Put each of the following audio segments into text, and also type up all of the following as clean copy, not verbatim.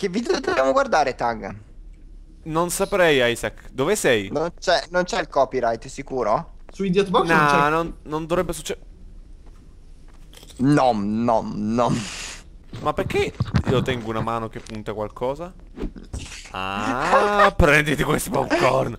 Che video dobbiamo guardare, Tag? Non saprei, Isaac. Dove sei? Non c'è il copyright, sicuro? Sui Idiotbox no, non dovrebbe succedere. No. Ma perché io tengo una mano che punta qualcosa? Ah, prenditi questi popcorn.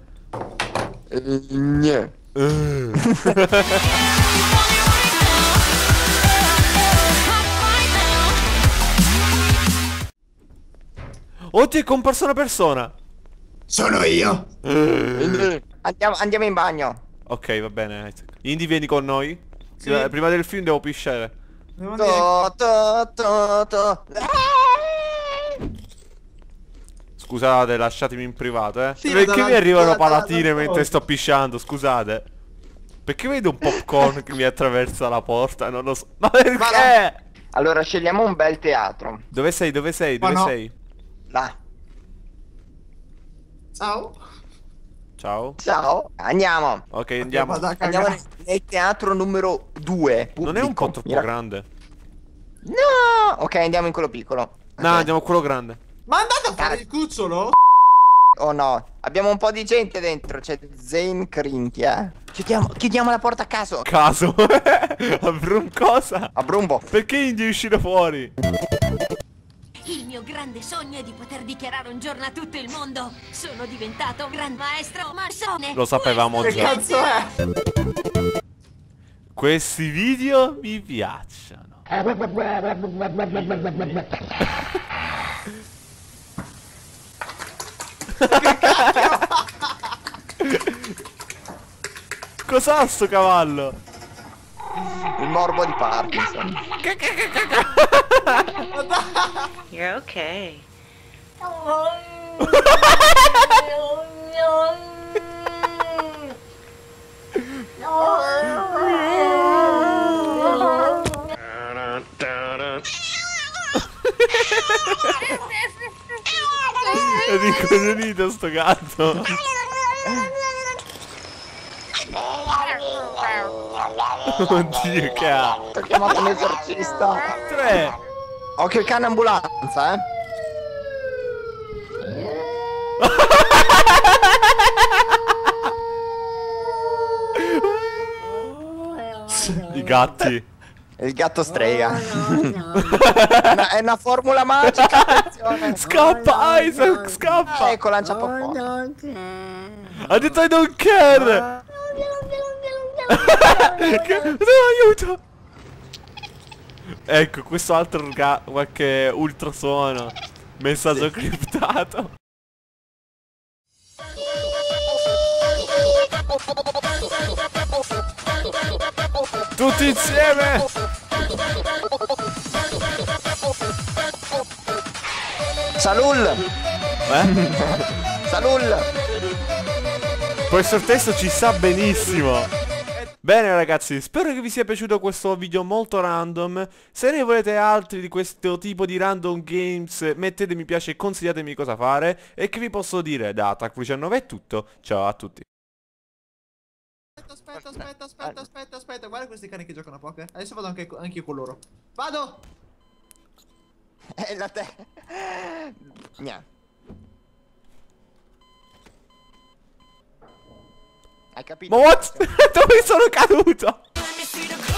Oddio, è comparsa una persona. Sono io. Andiamo in bagno. Ok, va bene. Indy, vieni con noi. Sì. Prima del film devo pisciare. Scusate, lasciatemi in privato, eh. Sì, perché mi arrivano palatine mentre sto pisciando, scusate. Perché vedo un popcorn che mi attraversa la porta, non lo so. Ma perché? Allora scegliamo un bel teatro. Dove sei? Dove sei? Là. Ciao. Ciao. Andiamo. Ok, andiamo nel teatro numero 2. Pubblico. Non è un po' troppo grande? No. Ok, andiamo in quello piccolo. Okay. No, andiamo in quello grande. Ma andate a fare il cucciolo? Oh no. Abbiamo un po' di gente dentro. C'è Zane Crinchia. Chiudiamo la porta a caso. A Brumbo. Perché Indy uscire fuori? Il mio grande sogno è di poter dichiarare un giorno a tutto il mondo: sono diventato un gran maestro marsone. Lo sapevamo già. Questi video mi piacciono. Cos'ha sto cavallo? Il morbo di Parkinson. You're okay. È rincoglionito sto gatto. Oddio, che ha? Ho chiamato un esorcista. 3. Occhio il cane, ambulanza, eh. I gatti. Il gatto strega. È una formula magica. Attenzione. Scappa, Isaac, scappa. Ecco, lancia popcorn. Ha detto I don't care. Aiuto. Ecco, questo altro qualche ultrasuono. Messaggio criptato. Tutti insieme. Salul. Salul. Questo testo ci sa benissimo. Bene ragazzi, spero che vi sia piaciuto questo video molto random. Se ne volete altri di questo tipo di random games, mettete mi piace e consigliatemi cosa fare. E che vi posso dire? Da TagFul19 è tutto, ciao a tutti. Aspetta, guarda questi cani che giocano a poker. Adesso vado anche io con loro. Vado! La te... Nia. Hai capito? Ma what? Dove sono caduto?